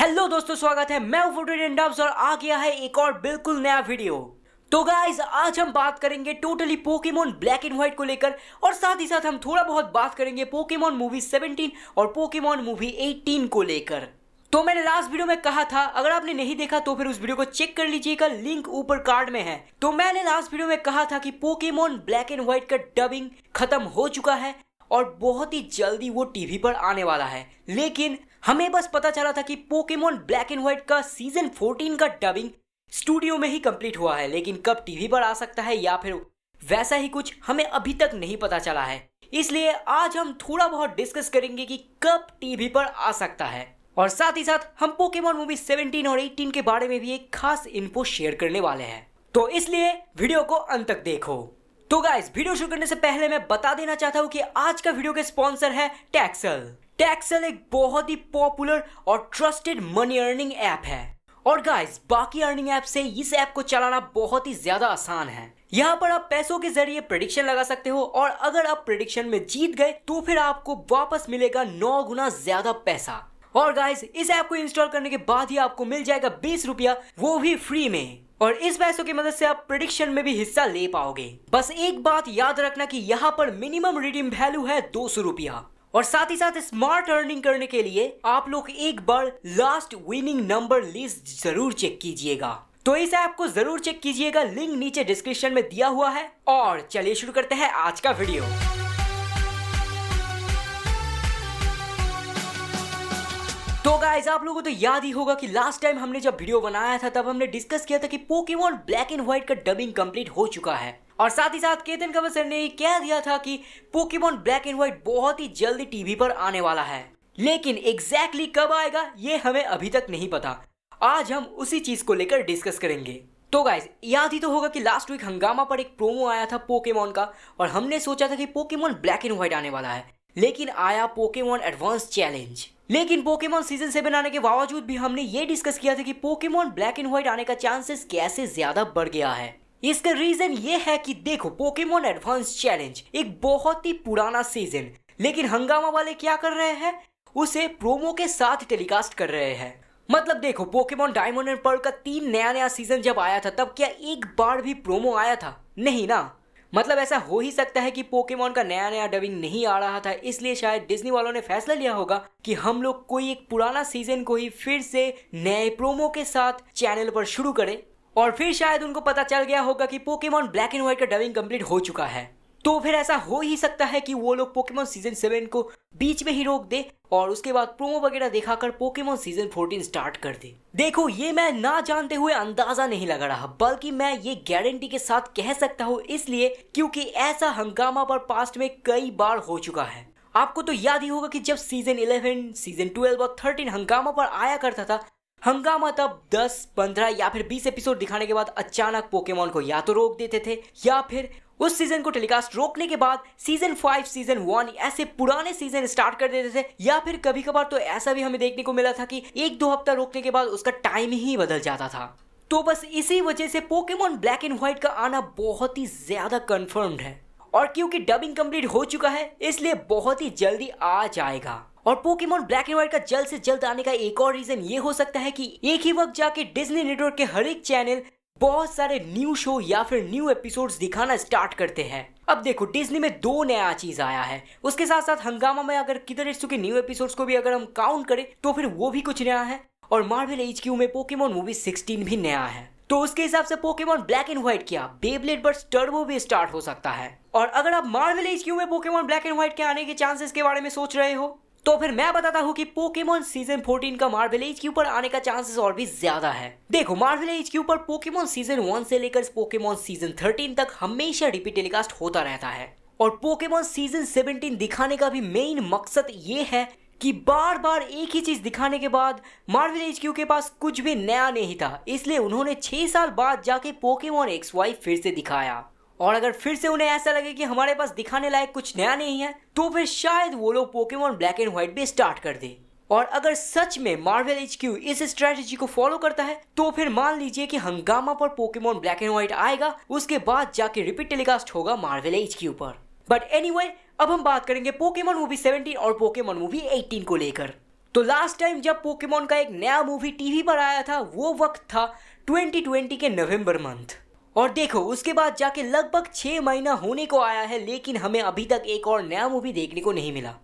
Hello दोस्तों, स्वागत है। मैं IV-X Dubs और आ गया है एक और बिल्कुल नया वीडियो। तो गाइज आज हम बात करेंगे totally Pokemon black and white को लेकर और साथ ही साथ हम थोड़ा बहुत बात करेंगे पोकेमॉन मूवी 17 और पोकेमॉन मूवी 18 को लेकर। तो मैंने लास्ट वीडियो में कहा था, अगर आपने नहीं देखा तो फिर उस वीडियो को चेक कर लीजिएगा, लिंक ऊपर कार्ड में है। तो मैंने लास्ट वीडियो में कहा था कि पोकेमॉन ब्लैक एंड व्हाइट का डबिंग खत्म हो चुका है और बहुत ही जल्दी वो टीवी पर आने वाला है, लेकिन हमें बस पता चला था कि पोकेमॉन ब्लैक एंड व्हाइट का सीजन 14 का डबिंग स्टूडियो में ही कंप्लीट हुआ है, लेकिन कब टीवी पर आ सकता है या फिर वैसा ही कुछ हमें अभी तक नहीं पता चला है। इसलिए आज हम थोड़ा बहुत डिस्कस करेंगे कि कब टीवी पर आ सकता है और साथ ही साथ हम पोकेमॉन मूवी 17 और 18 के बारे में भी एक खास इन्फो शेयर करने वाले हैं, तो इसलिए वीडियो को अंत तक देखो। तो गाइस वीडियो शुरू करने से पहले मैं बता देना चाहता हूँ कि आज का वीडियो के स्पॉन्सर है टैक्सल। टैक्सल एक बहुत ही पॉपुलर और ट्रस्टेड मनी अर्निंग ऐप है और गाइस बाकी अर्निंग ऐप से इस ऐप को चलाना बहुत ही ज्यादा आसान है। यहाँ पर आप पैसों के जरिए प्रेडिक्शन लगा सकते हो और अगर आप प्रेडिक्शन में जीत गए तो फिर आपको वापस मिलेगा 9 गुना ज्यादा पैसा। और गाइस इस ऐप को इंस्टॉल करने के बाद ही आपको मिल जाएगा 20 रुपया, वो भी फ्री में, और इस पैसों की मदद से आप प्रेडिक्शन में भी हिस्सा ले पाओगे। बस एक बात याद रखना कि यहाँ पर मिनिमम रिडीम वैल्यू है 200 रुपया। और साथ ही साथ स्मार्ट अर्निंग करने के लिए आप लोग एक बार लास्ट विनिंग नंबर लिस्ट जरूर चेक कीजिएगा, तो इस ऐप को जरूर चेक कीजिएगा, लिंक नीचे डिस्क्रिप्शन में दिया हुआ है। और चलिए शुरू करते हैं आज का वीडियो। तो गाइज आप लोगों को तो याद ही होगा कि लास्ट टाइम हमने जब वीडियो बनाया था तब हमने डिस्कस किया था कि पोकेमॉन ब्लैक एंड व्हाइट का डबिंग कंप्लीट हो चुका है और साथ ही साथ केतन कंवर सर ने कह दिया था कि पोकेमॉन ब्लैक एंड व्हाइट बहुत ही जल्दी टीवी पर आने वाला है, लेकिन एग्जैक्टली कब आएगा ये हमें अभी तक नहीं पता। आज हम उसी चीज को लेकर डिस्कस करेंगे। तो गाइज याद ही तो होगा कि लास्ट वीक हंगामा पर एक प्रोमो आया था पोकेमॉन का और हमने सोचा था कि पोकेमॉन ब्लैक एंड व्हाइट आने वाला है, लेकिन आया पोकेमॉन एडवांस चैलेंज। लेकिन पोकेमॉन सीजन 7 आने के बावजूद भी हमने ये डिस्कस किया था कि पोकेमॉन ब्लैक एंड व्हाइट आने का चांसेस कैसे ज्यादा बढ़ गया है। इसका रीजन ये है कि देखो पोकेमॉन एडवांस चैलेंज एक बहुत ही पुराना सीजन, लेकिन हंगामा वाले क्या कर रहे हैं, उसे प्रोमो के साथ टेलीकास्ट कर रहे हैं। मतलब देखो पोकेमॉन डायमंड एंड पर्ल का 3 नया सीजन जब आया था तब क्या एक बार भी प्रोमो आया था? नहीं ना। मतलब ऐसा हो ही सकता है कि पोकेमॉन का नया डबिंग नहीं आ रहा था, इसलिए शायद डिज्नी वालों ने फैसला लिया होगा कि हम लोग कोई एक पुराना सीजन को ही फिर से नए प्रोमो के साथ चैनल पर शुरू करें, और फिर शायद उनको पता चल गया होगा कि पोकेमॉन ब्लैक एंड व्हाइट का डबिंग कंप्लीट हो चुका है, तो फिर ऐसा हो ही सकता है कि वो लोग पोकेमॉन सीजन 7 को बीच में ही रोक दे और उसके बाद प्रोमो वगैरह दिखाकर पोकेमॉन सीजन 14 स्टार्ट कर दे। देखो ये मैं ना जानते हुए अंदाजा नहीं लगा रहा, बल्कि मैं ये गारंटी के साथ कह सकता हूँ, इसलिए क्योंकि ऐसा हंगामा पर पास्ट में कई बार हो चुका है। आपको तो याद ही होगा कि जब सीजन 11, सीजन 12 और 13 हंगामा पर आया करता था, हंगामा तब 10, 15 या फिर 20 एपिसोड दिखाने के बाद अचानक पोकेमॉन को या तो रोक देते थे या फिर उस सीजन को टेलीकास्ट रोकने के बाद सीजन 5, सीजन 1 ऐसे पुराने सीजन स्टार्ट कर देते थे, या फिर कभी कभार तो ऐसा भी हमें देखने को मिला था कि 1-2 हफ्ता रोकने के बाद उसका टाइम ही बदल जाता था। तो बस इसी वजह से पोकेमॉन ब्लैक एंड व्हाइट का आना बहुत ही ज्यादा कंफर्म्ड है, और क्योंकि डबिंग कंप्लीट हो चुका है इसलिए बहुत ही जल्दी आ जाएगा। और पोकेमॉन ब्लैक एंड व्हाइट का जल्द से जल्द आने का एक और रीजन ये हो सकता है कि एक ही वक्त जाके डिज्नी नेटवर्क के हर एक चैनल बहुत सारे न्यू शो या फिर न्यू एपिसोड्स दिखाना स्टार्ट करते हैं। अब देखो डिज्नी में 2 नया चीज आया है, उसके साथ साथ हंगामा में अगर किदरेट्सू के न्यू एपिसोड्स को भी अगर हम काउंट करें तो फिर वो भी कुछ नया है, और मार्वल HQ में पोकेमॉन मूवी 16 भी नया है। तो उसके हिसाब से पोकेमॉन ब्लैक एंड व्हाइट क्या बेब्लेड बर्स टर्बो भी स्टार्ट हो सकता है। और अगर आप मार्वल HQ में पोकेमॉन ब्लैक एंड व्हाइट के आने के चांसेस के बारे में सोच रहे हो तो फिर मैं बताता हूँ कि पोकेमॉन सीजन 14 का मार्वल HQ पर आने का चांसेस और भी ज्यादा है। देखो मार्वल HQ पर पोकेमॉन सीजन 1 से लेकर पोकेमॉन सीजन 13 तक हमेशा रिपीट टेलीकास्ट होता रहता है, और पोकेमॉन सीजन 17 दिखाने का भी मेन मकसद ये है कि बार बार एक ही चीज दिखाने के बाद मार्वल HQ के पास कुछ भी नया नहीं था, इसलिए उन्होंने 6 साल बाद जाके पोकेमॉन XY फिर से दिखाया। और अगर फिर से उन्हें ऐसा लगे कि हमारे पास दिखाने लायक कुछ नया नहीं है तो फिर शायद वो लोग पोकेमॉन ब्लैक एंड व्हाइट भी स्टार्ट कर दे। और अगर सच में मार्वल HQ इस स्ट्रेटजी को फॉलो करता है तो फिर मान लीजिए कि हंगामा पर पोकेमॉन ब्लैक एंड व्हाइट आएगा, उसके बाद जाके रिपीट टेलीकास्ट होगा मार्वल HQ पर। बट एनीवे, अब हम बात करेंगे पोकेमॉन मूवी 17 और पोकेमॉन मूवी 18 को लेकर। तो लास्ट टाइम जब पोकेमॉन का एक नया मूवी टीवी पर आया था वो वक्त था 2020 के नवंबर मंथ। और देखो उसके बाद जाके लगभग 6 महीना होने को आया है, लेकिन हमें अभी तक एक और नया मूवी देखने को नहीं मिला,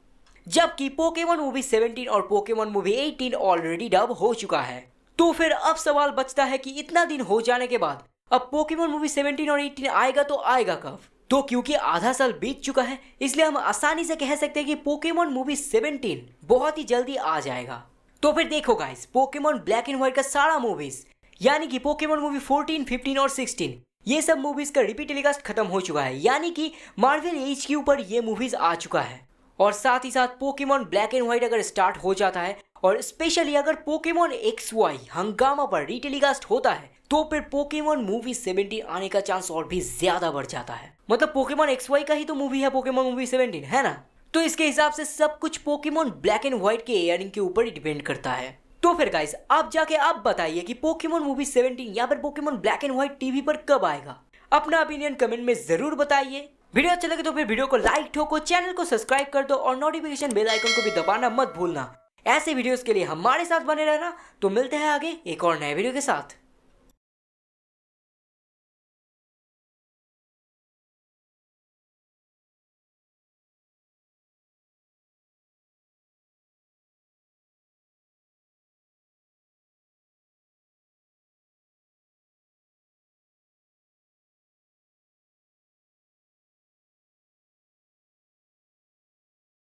जबकि पोकेमॉन मूवी 17 और पोकेमॉन मूवी 18 ऑलरेडी डब हो चुका है। तो फिर अब सवाल बचता है कि इतना दिन हो जाने के बाद अब पोकेमॉन मूवी 17 और 18 आएगा तो आएगा कब? तो क्योंकि आधा साल बीत चुका है इसलिए हम आसानी से कह सकते हैं कि पोकेमॉन मूवी 17 बहुत ही जल्दी आ जाएगा। तो फिर देखो guys, Pokemon black and white का सारा मूवीज यानी कि पोकेमॉन मूवी 14, 15 और 16 ये सब मूवीज का रिपीट टेलीकास्ट खत्म हो चुका है, यानी कि मार्वल HQ पर ये मूवीज आ चुका है। और साथ ही साथ पोकेमॉन ब्लैक एंड व्हाइट अगर स्टार्ट हो जाता है और स्पेशली अगर पोकेमॉन XY हंगामा पर रीटेलीकास्ट होता है तो फिर पोकेमॉन मूवी 17 आने का चांस और भी ज्यादा बढ़ जाता है। मतलब पोकेमॉन XY का ही तो मूवी है पोकेमॉन मूवी 17, है ना? तो इसके हिसाब से सब कुछ पोकेमॉन ब्लैक एंड व्हाइट के एयरिंग के ऊपर ही डिपेंड करता है। तो फिर गाइस आप जाके आप बताइए कि पोकेमॉन मूवी 17 या फिर Pokemon black and white TV पर कब आएगा। अपना ओपिनियन कमेंट में जरूर बताइए। वीडियो अच्छा लगे तो फिर वीडियो को लाइक ठोको, चैनल को सब्सक्राइब कर दो और नोटिफिकेशन बेल आइकन को भी दबाना मत भूलना। ऐसे वीडियोस के लिए हमारे साथ बने रहना। तो मिलते हैं आगे एक और नए वीडियो के साथ।